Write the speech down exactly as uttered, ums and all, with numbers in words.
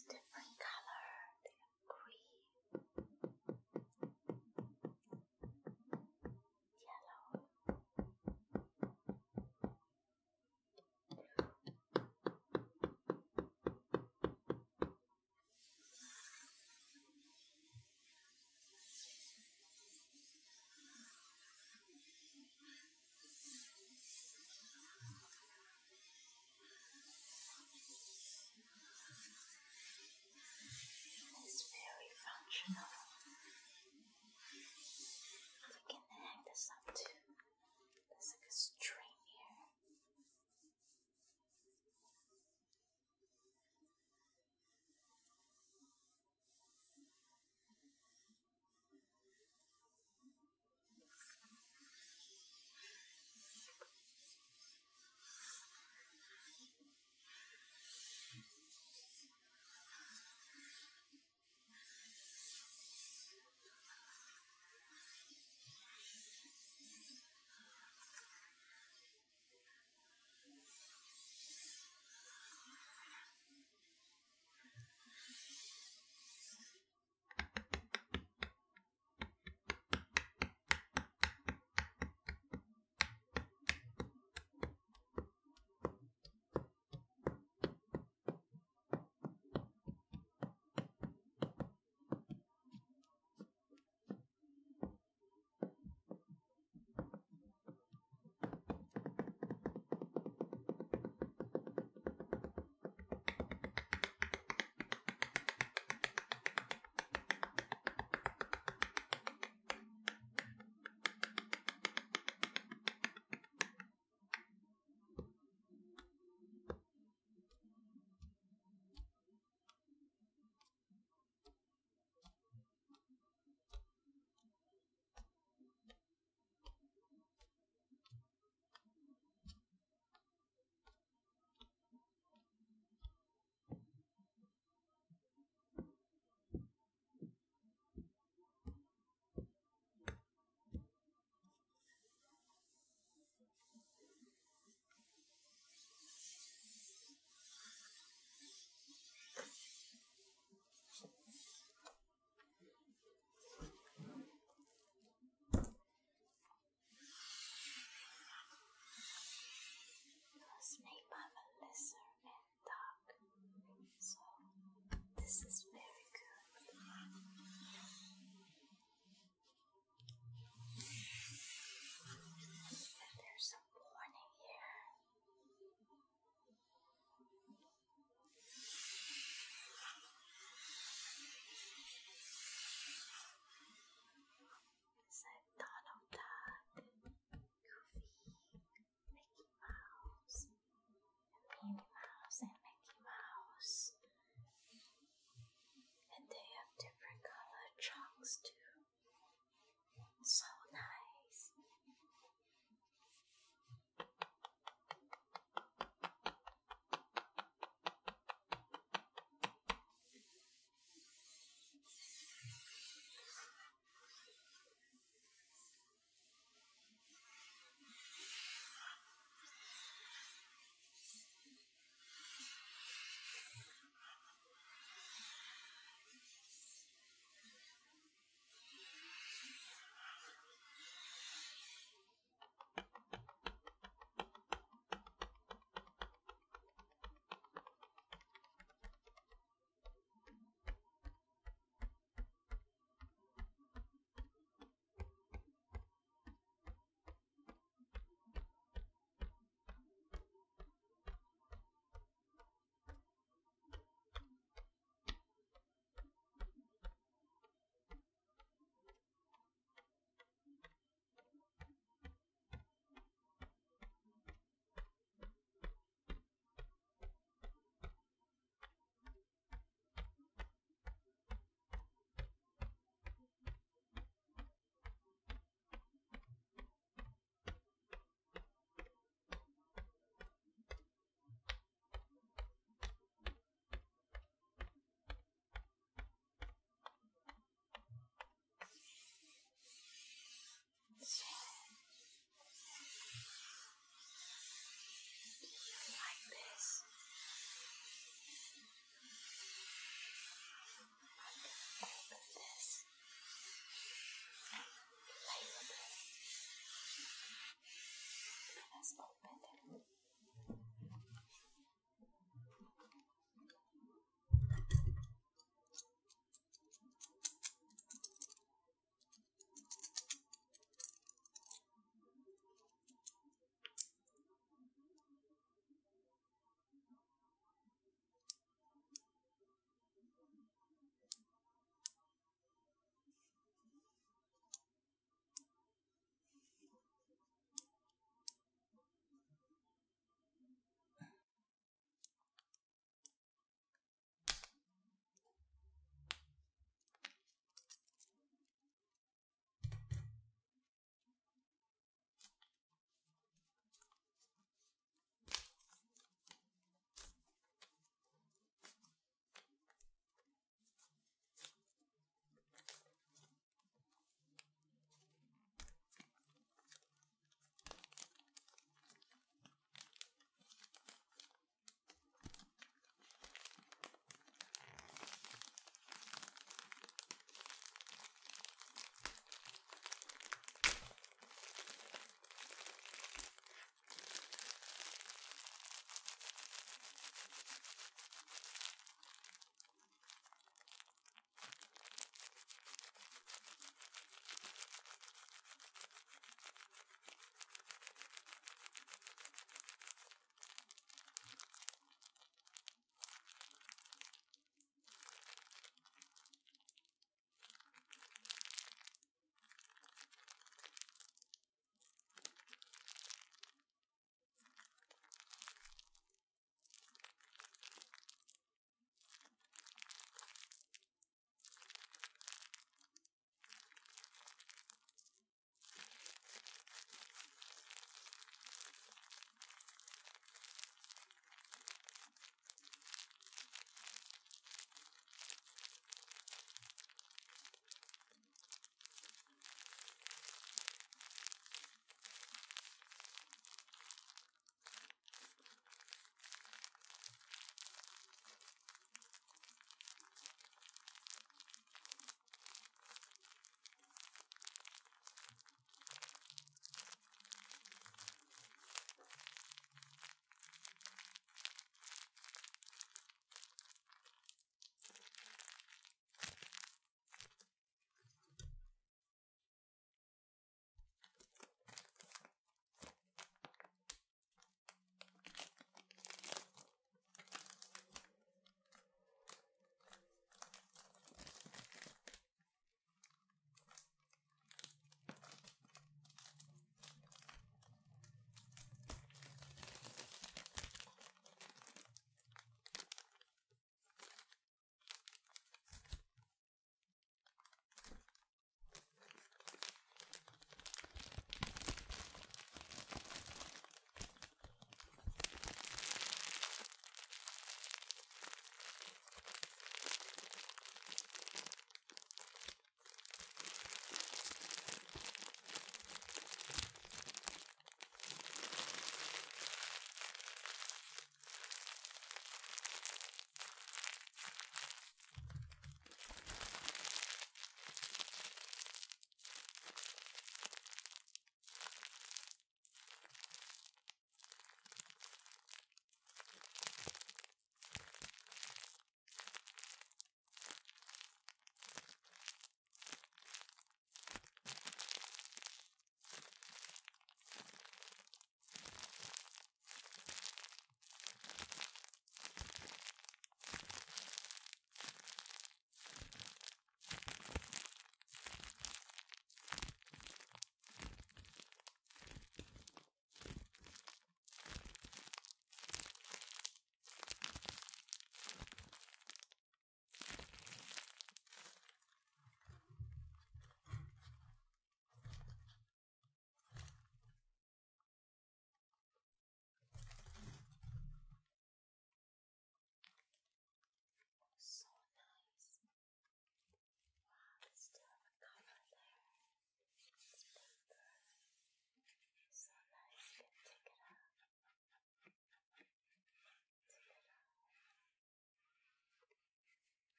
It's different color than green, yellow.